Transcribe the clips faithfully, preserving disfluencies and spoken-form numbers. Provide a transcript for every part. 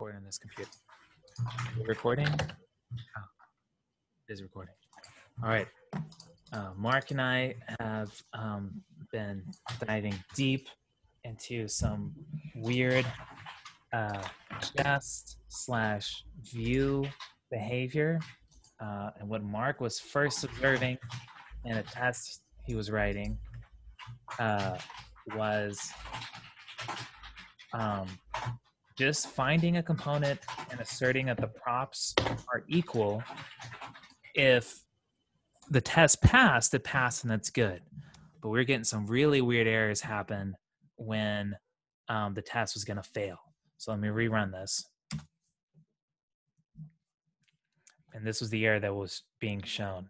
record on this computer. Are we recording? Oh, it is recording. All right. Uh, Mark and I have um, been diving deep into some weird uh, Jest slash Vue behavior uh, and what Mark was first observing in a test he was writing uh, was um, just finding a component and asserting that the props are equal. If the test passed, it passed and that's good. But we were getting some really weird errors happen when um, the test was gonna fail. So let me rerun this. And this was the error that was being shown.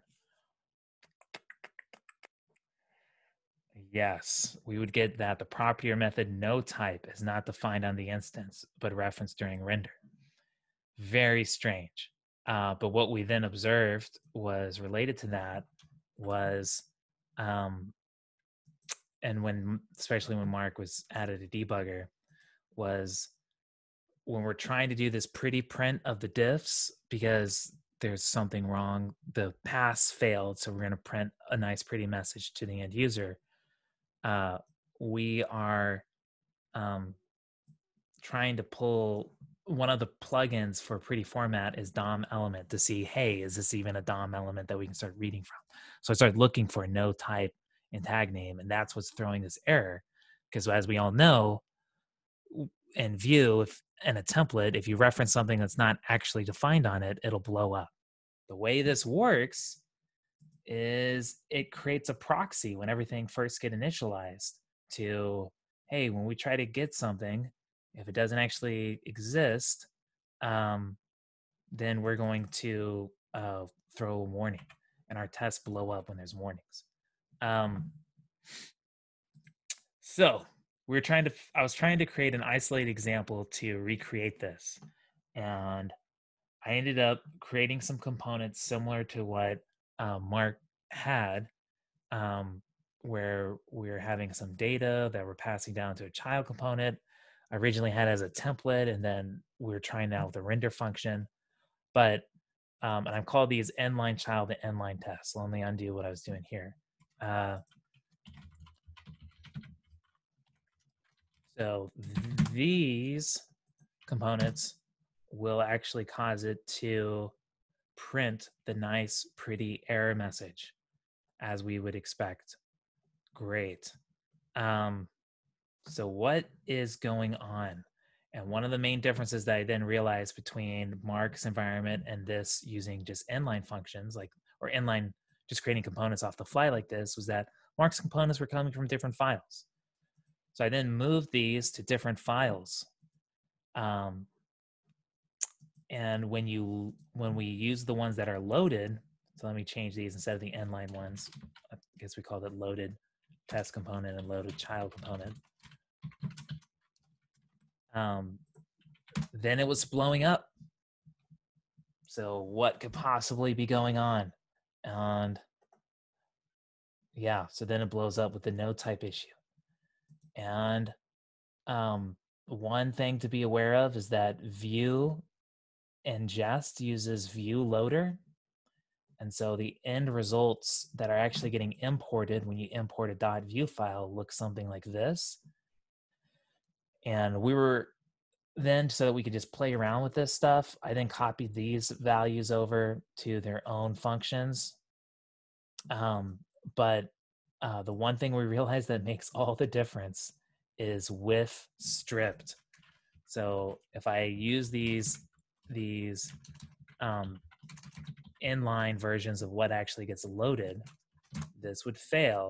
Yes, we would get that the property or method no type is not defined on the instance, but referenced during render. Very strange. Uh, but what we then observed was related to that was, um, and when, especially when Mark was added a debugger, was when we're trying to do this pretty print of the diffs because there's something wrong, the pass failed, so we're gonna print a nice pretty message to the end user. Uh, we are um, trying to pull one of the plugins for pretty format is D O M element to see, hey, is this even a D O M element that we can start reading from? So I started looking for no type and tag name, and that's what's throwing this error. Because as we all know, in Vue, if in a template, if you reference something that's not actually defined on it, it'll blow up. The way this works is it creates a proxy when everything first get initialized to, hey, when we try to get something, if it doesn't actually exist, um, then we're going to uh, throw a warning, and our tests blow up when there's warnings. Um, so we were trying to, I was trying to create an isolated example to recreate this, and I ended up creating some components similar to what Uh, Mark had, um, where we were having some data that we're passing down to a child component. I originally had it as a template, and then we were trying out with the render function. But, um, and I've called these inline child and inline tests. So let me undo what I was doing here. Uh, so th these components will actually cause it to print the nice, pretty error message, as we would expect. Great. Um, so what is going on? And one of the main differences that I then realized between Mark's environment and this using just inline functions, like, or inline, just creating components off the fly like this, was that Mark's components were coming from different files. So I then moved these to different files. Um, And when you when we use the ones that are loaded, so let me change these instead of the inline ones. I guess we called it loaded test component and loaded child component. Um, then it was blowing up. So what could possibly be going on? And yeah, so then it blows up with the no type issue. And um, one thing to be aware of is that Vue and Jest uses ViewLoader, and so the end results that are actually getting imported when you import a .vue file look something like this. And we were then, so that we could just play around with this stuff, I then copied these values over to their own functions. Um, but uh, the one thing we realized that makes all the difference is withStripped. So if I use these these um, inline versions of what actually gets loaded, this would fail.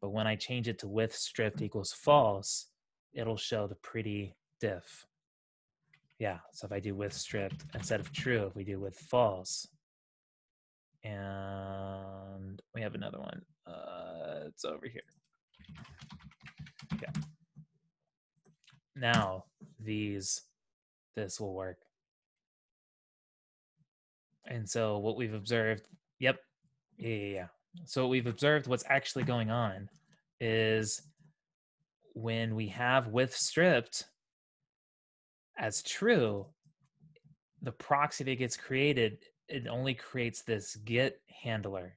But when I change it to with stripped equals false, it'll show the pretty diff. Yeah, so if I do with stripped instead of true, if we do with false, and we have another one, uh, it's over here. Yeah. Now these this will work. And so what we've observed, yep, yeah, yeah, yeah. So what we've observed what's actually going on is when we have withStripped, as true, the proxy that gets created, it only creates this get handler.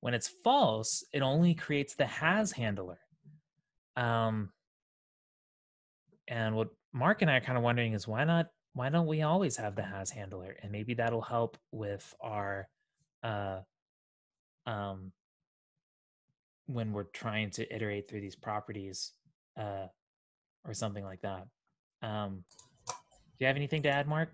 When it's false, it only creates the has handler. Um, and what Mark and I are kind of wondering is why not, why don't we always have the has handler? And maybe that'll help with our, uh, um, when we're trying to iterate through these properties uh, or something like that. Um, do you have anything to add, Mark?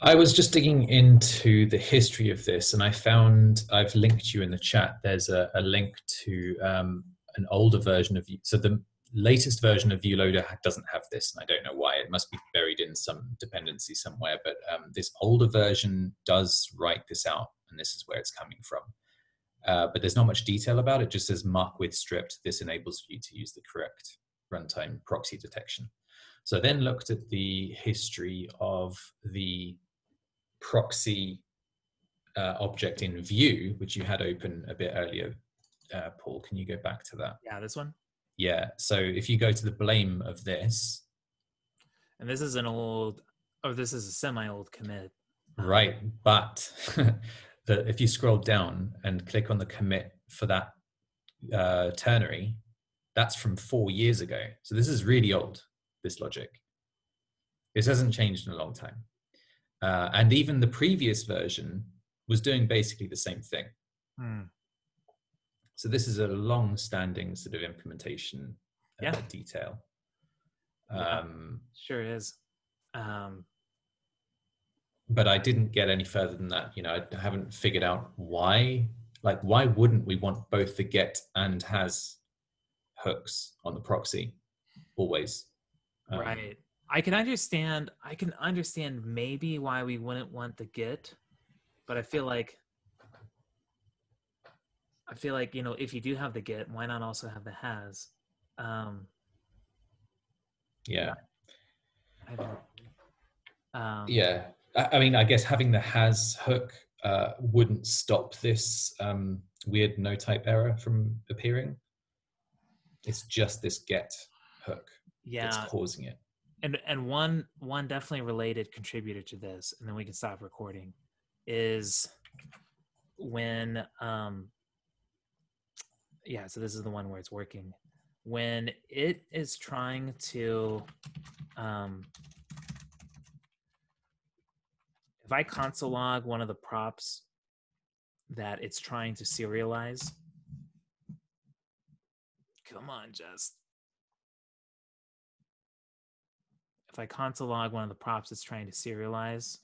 I was just digging into the history of this, and I found, I've linked you in the chat, there's a, a link to um, an older version of, so the latest version of ViewLoader doesn't have this, and I don't know why. It must be buried in some dependency somewhere, but um, this older version does write this out, and this is where it's coming from. Uh, but there's not much detail about it, just says markWithStripped. This enables you to use the correct runtime proxy detection. So I then looked at the history of the proxy uh, object in Vue, which you had open a bit earlier. Uh, Paul, can you go back to that? Yeah, this one? Yeah, so if you go to the blame of this. And this is an old, or this is a semi-old commit. Right, but the, if you scroll down and click on the commit for that uh, ternary, that's from four years ago. So this is really old, this logic. This hasn't changed in a long time. Uh, and even the previous version was doing basically the same thing. Hmm. So this is a long-standing sort of implementation uh, yeah. detail. Um, yeah, sure is. Um, but I didn't get any further than that. You know, I haven't figured out why. Like, why wouldn't we want both the get and has hooks on the proxy always? Um, right. I can understand. I can understand maybe why we wouldn't want the get, but I feel like. I feel like, you know, if you do have the get, why not also have the has? Um, yeah. I don't, um, yeah. I, I mean, I guess having the has hook uh, wouldn't stop this um, weird no type error from appearing. It's just this get hook yeah. that's causing it. And and one one definitely related contributor to this, and then we can stop recording, is when... Um, yeah, so this is the one where it's working. When it is trying to, um, if I console log one of the props that it's trying to serialize, come on, Jest. If I console log one of the props it's trying to serialize,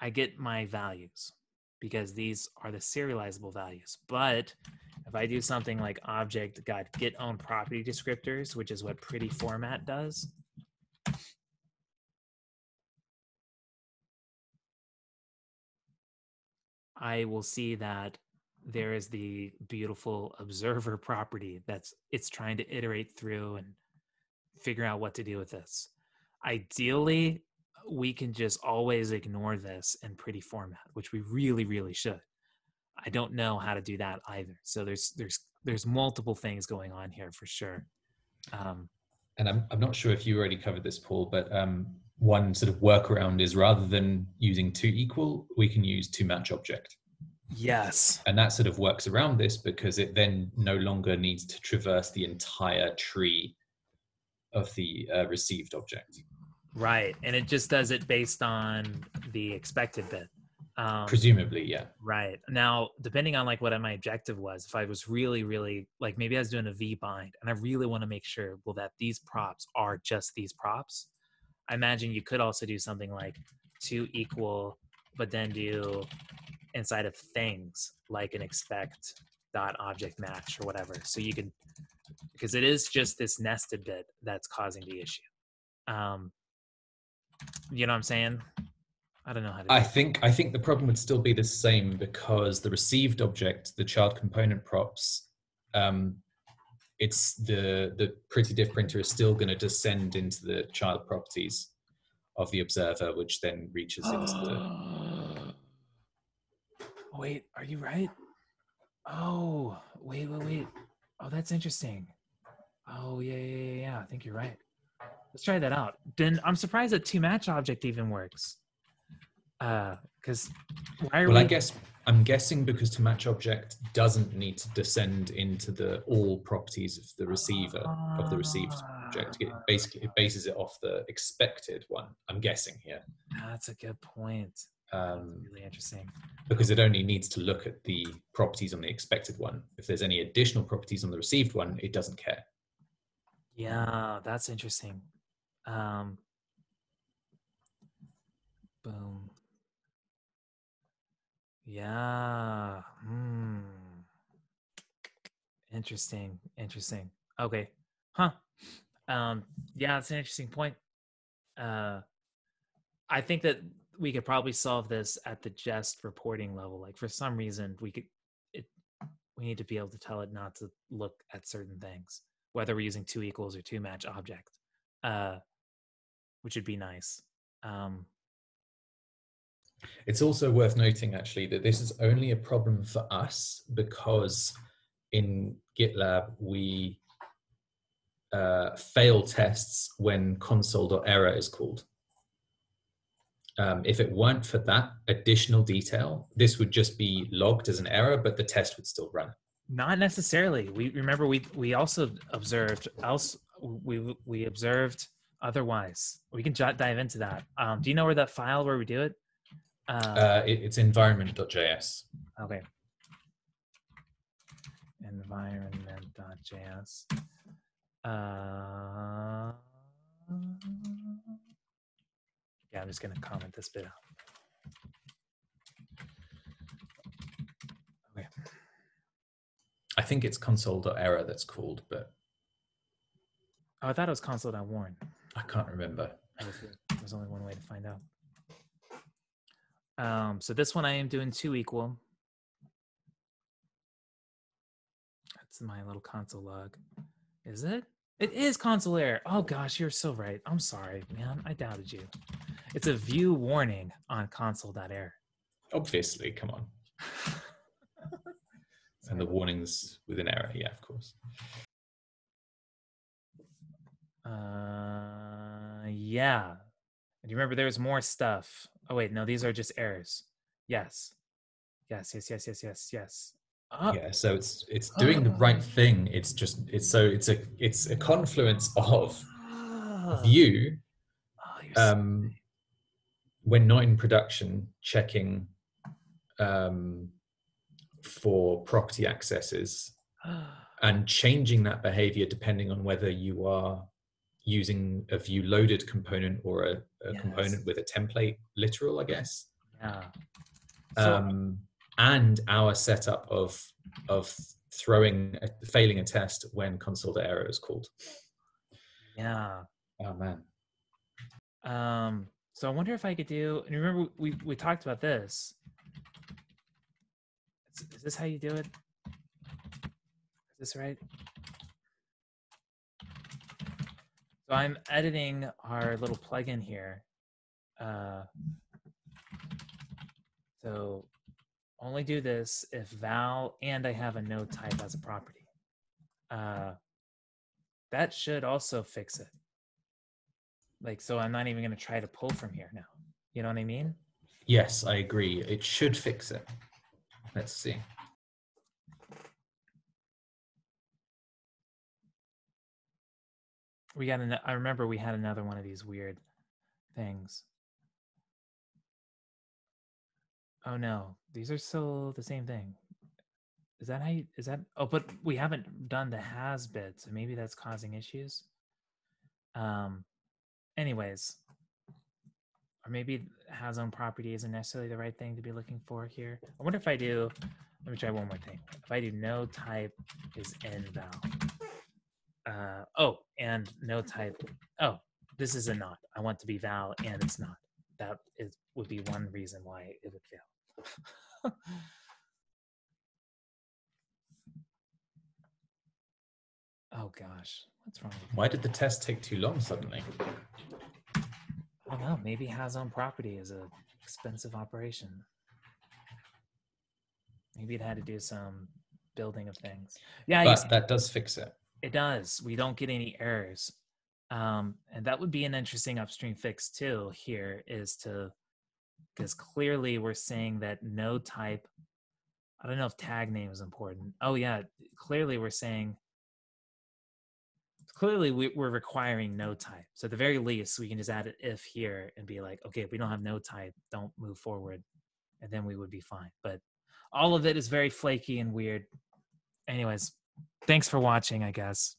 I get my values, because these are the serializable values. But if I do something like object got get own property descriptors, which is what pretty format does, I will see that there is the beautiful observer property that's it's trying to iterate through and figure out what to do with this. Ideally, we can just always ignore this in pretty format, which we really, really should. I don't know how to do that either. So there's there's there's multiple things going on here for sure. Um, and I'm I'm not sure if you already covered this, Paul, but um, one sort of workaround is rather than using toEqual, we can use toMatchObject. Yes. And that sort of works around this because it then no longer needs to traverse the entire tree of the uh, received object. Right, and it just does it based on the expected bit. Um, Presumably, yeah. Right. Now, depending on like what my objective was, if I was really, really, like maybe I was doing a v-bind, and I really want to make sure, well, that these props are just these props. I imagine you could also do something like toEqual, but then do inside of things, like an expect.object match or whatever. So you can, because it is just this nested bit that's causing the issue. Um, You know what I'm saying? I don't know how to do I think I think the problem would still be the same because the received object, the child component props, um, it's the the pretty diff printer is still going to descend into the child properties of the observer, which then reaches oh. into the. Wait, are you right? Oh, wait, wait, wait. Oh, that's interesting. Oh, yeah, yeah, yeah. yeah. I think you're right. Let's try that out. Then I'm surprised that toMatchObject even works. Because uh, why are well, we... I guess I'm guessing because toMatchObject doesn't need to descend into the all properties of the receiver uh, of the received object. It basically it bases it off the expected one. I'm guessing here. That's a good point. Um, really interesting. Because it only needs to look at the properties on the expected one. If there's any additional properties on the received one, it doesn't care. Yeah, that's interesting. Um, boom. Yeah. Hmm. Interesting. Interesting. Okay. Huh. Um, yeah, that's an interesting point. Uh, I think that we could probably solve this at the Jest reporting level. Like for some reason, we could. It, we need to be able to tell it not to look at certain things, whether we're using two equals or two match object, uh, which would be nice. Um, it's also worth noting actually that this is only a problem for us because in GitLab, we uh, fail tests when console.error is called. Um, if it weren't for that additional detail, this would just be logged as an error, but the test would still run. Not necessarily. We remember we we also observed else we we observed otherwise. We can j dive into that. Um, do you know where that file where we do it? Uh, uh, it it's environment.js. Okay. Environment.js. Uh, yeah, I'm just gonna comment this bit out. Okay. I think it's console.error that's called, but. Oh, I thought it was console.warn. I can't remember. There's only one way to find out. Um, so this one I am doing toEqual. That's my little console log. Is it? It is console error. Oh gosh, you're so right. I'm sorry, man. I doubted you. It's a Vue warning on console.error. Obviously, come on. And the warnings with an error, yeah, of course. Uh, yeah. Do you remember there was more stuff? Oh wait, no, these are just errors. Yes, yes, yes, yes, yes, yes, yes. Oh. Yeah, so it's it's doing oh. the right thing. It's just it's so it's a it's a confluence of oh. Vue. Oh, you're um, so when not in production, checking. Um, for property accesses and changing that behavior depending on whether you are using a view loaded component or a, a yes. component with a template literal, I guess. Yeah. So, um, and our setup of, of throwing, a, failing a test when console.error is called. Yeah. Oh man. Um, so I wonder if I could do, and remember we, we talked about this. Is this how you do it? Is this right? So I'm editing our little plugin here. Uh, so only do this if val and I have a node type as a property. Uh, that should also fix it. Like, so I'm not even going to try to pull from here now. You know what I mean? Yes, I agree. It should fix it. Let's see. We got an, I remember we had another one of these weird things. Oh no, these are still the same thing. Is that how you, is that, oh, but we haven't done the has bit, so maybe that's causing issues. Um, anyways, or maybe has own property isn't necessarily the right thing to be looking for here. I wonder if I do, let me try one more thing. If I do no type is inval. Uh, oh, and no type, oh, this is a not. I want to be val and it's not. That is, would be one reason why it would fail. Oh gosh, what's wrong with that? Why did the test take too long suddenly? I don't know, maybe has own property is an expensive operation. Maybe it had to do some building of things. Yeah, but that does fix it. It does. We don't get any errors. Um, and that would be an interesting upstream fix too here is to, because clearly we're saying that no type, I don't know if tag name is important. Oh yeah, clearly we're saying, clearly we, we're requiring no type. So at the very least, we can just add an if here and be like, okay, if we don't have no type, don't move forward. And then we would be fine. But all of it is very flaky and weird. Anyways, thanks for watching, I guess.